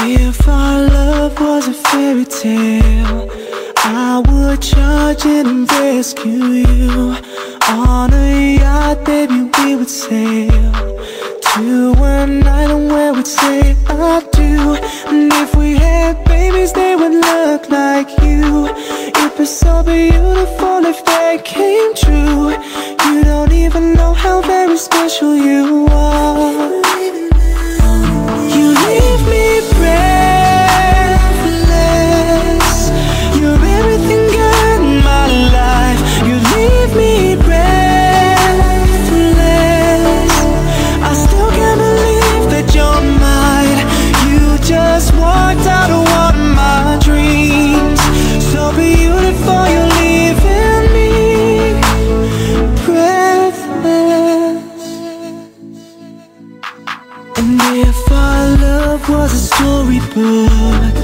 If our love was a fairy tale, I would charge in and rescue you. On a yacht, baby, we would sail to an island where we'd say I do. And if we had babies, they would look like you. It'd be so beautiful if that came true. You don't even know how very special you are. You leave me breathless. You're everything good in my life. You leave me breathless. I still can't believe that you're mine. You just walked out of one of my dreams. So beautiful, you're leaving me breathless. And if I was a storybook,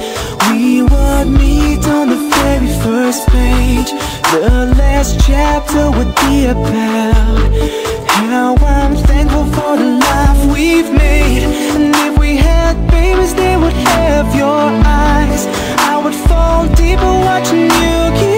we would meet on the very first page. The last chapter would be about how I'm thankful for the life we've made. And if we had babies, they would have your eyes. I would fall deeper watching you.